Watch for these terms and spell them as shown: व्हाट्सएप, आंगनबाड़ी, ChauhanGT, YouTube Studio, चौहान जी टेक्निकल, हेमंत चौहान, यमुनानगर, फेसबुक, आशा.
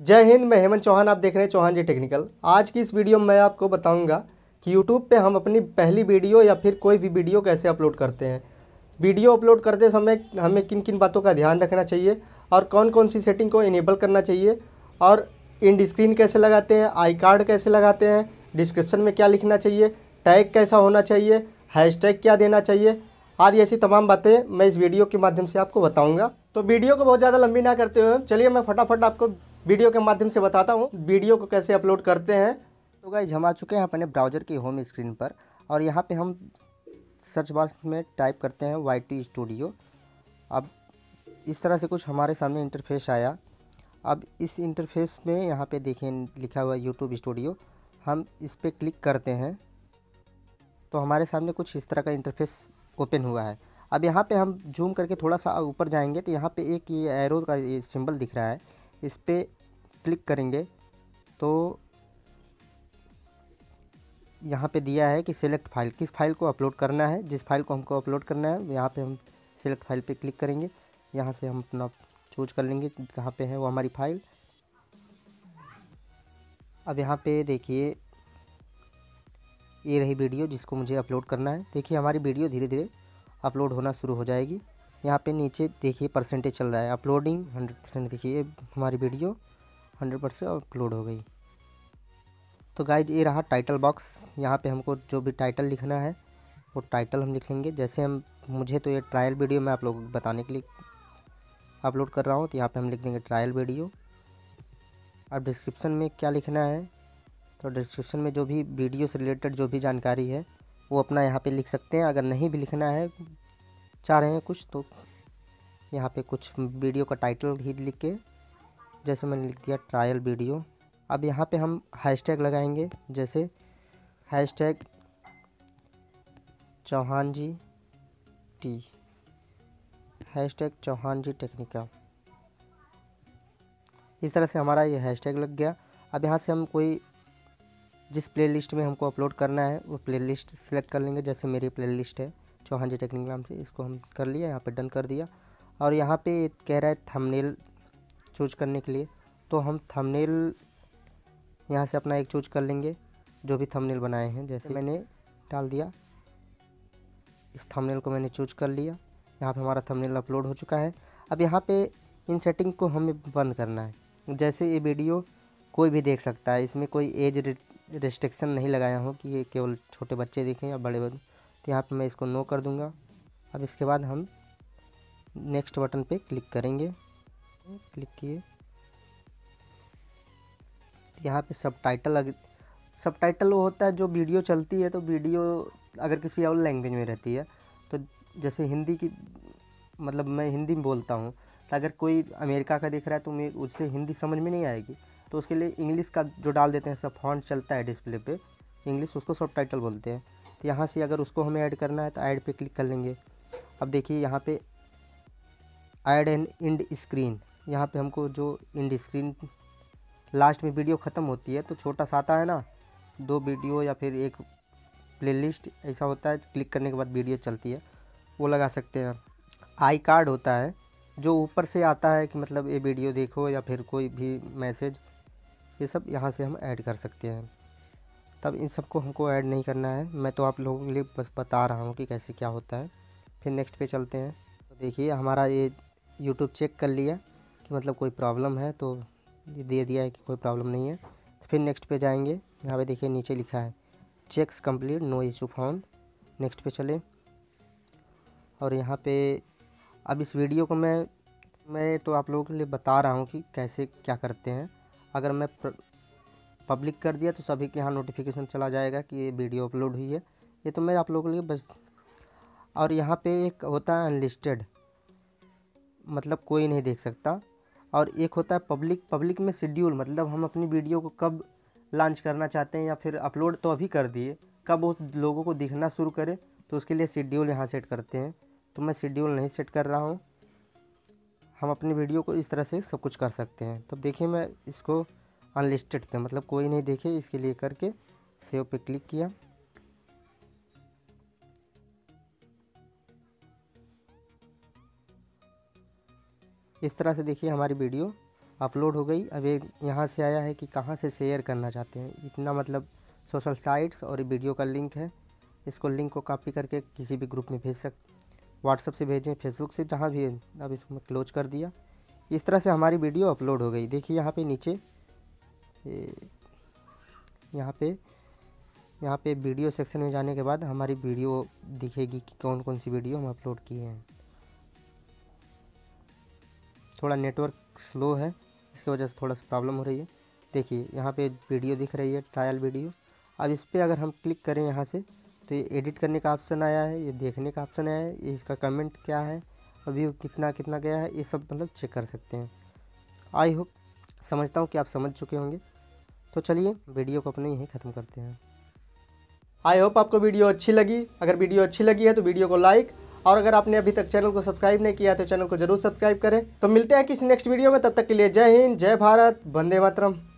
जय हिंद, मैं हेमंत चौहान, आप देख रहे हैं चौहान जी टेक्निकल। आज की इस वीडियो में मैं आपको बताऊंगा कि YouTube पे हम अपनी पहली वीडियो या फिर कोई भी वीडियो कैसे अपलोड करते हैं। वीडियो अपलोड करते समय हमें किन किन बातों का ध्यान रखना चाहिए और कौन कौन सी सेटिंग को इनेबल करना चाहिए और एंड स्क्रीन कैसे लगाते हैं, आई कार्ड कैसे लगाते हैं, डिस्क्रिप्शन में क्या लिखना चाहिए, टैग कैसा होना चाहिए, हैशटैग क्या देना चाहिए आदि ऐसी तमाम बातें मैं इस वीडियो के माध्यम से आपको बताऊँगा। तो वीडियो को बहुत ज़्यादा लंबी ना करते हुए चलिए मैं फटाफट आपको वीडियो के माध्यम से बताता हूँ वीडियो को कैसे अपलोड करते हैं। तो गाइस हम आ चुके हैं अपने ब्राउज़र की होम स्क्रीन पर और यहाँ पे हम सर्च बार में टाइप करते हैं YouTube स्टूडियो। अब इस तरह से कुछ हमारे सामने इंटरफेस आया। अब इस इंटरफेस में यहाँ पे देखें लिखा हुआ यूट्यूब स्टूडियो, हम इस पर क्लिक करते हैं तो हमारे सामने कुछ इस तरह का इंटरफेस ओपन हुआ है। अब यहाँ पर हम जूम करके थोड़ा सा ऊपर जाएँगे तो यहाँ पर एक ये एरो का ये सिंबल दिख रहा है, इस पर क्लिक करेंगे तो यहाँ पे दिया है कि सिलेक्ट फाइल, किस फाइल को अपलोड करना है, जिस फाइल को हमको अपलोड करना है यहाँ पे हम सिलेक्ट फाइल पे क्लिक करेंगे। यहाँ से हम अपना चूज कर लेंगे कहाँ पे है वो हमारी फाइल। अब यहाँ पे देखिए ये रही वीडियो जिसको मुझे अपलोड करना है। देखिए हमारी वीडियो धीरे धीरे अपलोड होना शुरू हो जाएगी। यहाँ पे नीचे देखिए परसेंटेज चल रहा है अपलोडिंग 100%। देखिए हमारी वीडियो 100% अपलोड हो गई। तो गाइज ये रहा टाइटल बॉक्स, यहाँ पे हमको जो भी टाइटल लिखना है वो टाइटल हम लिखेंगे। जैसे हम मुझे तो ये ट्रायल वीडियो मैं आप लोग बताने के लिए अपलोड कर रहा हूँ तो यहाँ पे हम लिख देंगे ट्रायल वीडियो। अब डिस्क्रिप्शन में क्या लिखना है तो डिस्क्रिप्शन में जो भी वीडियो से रिलेटेड जो भी जानकारी है वो अपना यहाँ पर लिख सकते हैं। अगर नहीं भी लिखना है, चाह रहे हैं कुछ, तो यहाँ पे कुछ वीडियो का टाइटल ही लिख के, जैसे मैंने लिख दिया ट्रायल वीडियो। अब यहाँ पे हम हैशटैग लगाएंगे, जैसे hashtag Chauhan G T, hashtag चौहान जी टेक्निकल। इस तरह से हमारा ये हैशटैग लग गया। अब यहाँ से हम कोई जिस प्लेलिस्ट में हमको अपलोड करना है वो प्लेलिस्ट सेलेक्ट कर लेंगे। जैसे मेरी प्लेलिस्ट है चौहान जी टेक्निकल नाम से, इसको हम कर लिया, यहाँ पे डन कर दिया। और यहाँ पे कह रहा है थंबनेल चूज करने के लिए, तो हम थंबनेल यहाँ से अपना एक चूज कर लेंगे जो भी थंबनेल बनाए हैं। जैसे मैंने डाल दिया, इस थंबनेल को मैंने चूज कर लिया। यहाँ पे हमारा थंबनेल अपलोड हो चुका है। अब यहाँ पे इन सेटिंग को हमें बंद करना है। जैसे ये वीडियो कोई भी देख सकता है, इसमें कोई एज रिस्ट्रिक्शन नहीं लगाया हो कि ये केवल छोटे बच्चे देखें या बड़े, तो यहाँ पर मैं इसको नो कर दूंगा। अब इसके बाद हम नेक्स्ट बटन पे क्लिक करेंगे। क्लिक किए, यहाँ पे सब टाइटल वो होता है जो वीडियो चलती है, तो वीडियो अगर किसी और लैंग्वेज में रहती है तो जैसे हिंदी की, मतलब मैं हिंदी में बोलता हूँ तो अगर कोई अमेरिका का देख रहा है तो मैं उससे हिंदी समझ में नहीं आएगी, तो उसके लिए इंग्लिश का जो डाल देते हैं, सब फॉन्ट चलता है डिस्प्ले पर इंग्लिश, उसको सब टाइटल बोलते हैं। तो यहाँ से अगर उसको हमें ऐड करना है तो ऐड पे क्लिक कर लेंगे। अब देखिए यहाँ पे ऐड एंड एंड स्क्रीन, यहाँ पे हमको जो एंड स्क्रीन लास्ट में वीडियो ख़त्म होती है तो छोटा सा आता है ना, दो वीडियो या फिर एक प्लेलिस्ट ऐसा होता है, क्लिक करने के बाद वीडियो चलती है, वो लगा सकते हैं। आई कार्ड होता है जो ऊपर से आता है कि मतलब ये वीडियो देखो या फिर कोई भी मैसेज, ये सब यहाँ से हम ऐड कर सकते हैं। तब इन सबको हमको ऐड नहीं करना है, मैं तो आप लोगों के लिए बस बता रहा हूँ कि कैसे क्या होता है। फिर नेक्स्ट पे चलते हैं। तो देखिए हमारा ये YouTube चेक कर लिया कि मतलब कोई प्रॉब्लम है, तो ये दे दिया है कि कोई प्रॉब्लम नहीं है। तो फिर नेक्स्ट पे जाएंगे। यहाँ पे देखिए नीचे लिखा है checks complete, no issue found. Next पे चले और यहाँ पे अब इस वीडियो को मैं तो आप लोगों के लिए बता रहा हूँ कि कैसे क्या करते हैं। अगर मैं पब्लिक कर दिया तो सभी के यहाँ नोटिफिकेशन चला जाएगा कि ये वीडियो अपलोड हुई है। ये तो मैं आप लोगों के लिए बस। और यहाँ पे एक होता है अनलिस्टेड, मतलब कोई नहीं देख सकता, और एक होता है पब्लिक। पब्लिक में शेड्यूल, मतलब हम अपनी वीडियो को कब लॉन्च करना चाहते हैं या फिर अपलोड तो अभी कर दिए, कब वो लोगों को दिखना शुरू करे, तो उसके लिए शेड्यूल यहाँ सेट करते हैं। तो मैं शेड्यूल नहीं सेट कर रहा हूँ, हम अपनी वीडियो को इस तरह से सब कुछ कर सकते हैं। तब देखिए मैं इसको अनलिस्टेड पे, मतलब कोई नहीं देखे, इसके लिए करके सेव पे क्लिक किया। इस तरह से देखिए हमारी वीडियो अपलोड हो गई। अब एक यहाँ से आया है कि कहाँ से शेयर करना चाहते हैं, इतना मतलब सोशल साइट्स और वीडियो का लिंक है। इसको लिंक को कॉपी करके किसी भी ग्रुप में भेज सकते, व्हाट्सएप से भेजें, फेसबुक से, जहाँ भी। अब इसको मैं क्लोज कर दिया। इस तरह से हमारी वीडियो अपलोड हो गई। देखिए यहाँ पे नीचे यहाँ पे वीडियो सेक्शन में जाने के बाद हमारी वीडियो दिखेगी कि कौन कौन सी वीडियो हम अपलोड किए हैं। थोड़ा नेटवर्क स्लो है, इसकी वजह से थोड़ा सा प्रॉब्लम हो रही है। देखिए यहाँ पे वीडियो दिख रही है, ट्रायल वीडियो। अब इस पर अगर हम क्लिक करें यहाँ से तो ये एडिट करने का ऑप्शन आया है, ये देखने का ऑप्शन आया है, ये इसका कमेंट क्या है, अभी कितना कितना गया है, ये सब मतलब चेक कर सकते हैं। आई होप समझता हूँ कि आप समझ चुके होंगे। तो चलिए वीडियो को अपने यहीं ख़त्म करते हैं। आई होप आपको वीडियो अच्छी लगी। अगर वीडियो अच्छी लगी है तो वीडियो को लाइक, और अगर आपने अभी तक चैनल को सब्सक्राइब नहीं किया तो चैनल को जरूर सब्सक्राइब करें। तो मिलते हैं किसी नेक्स्ट वीडियो में, तब तक के लिए जय हिंद, जय भारत, वंदे मातरम।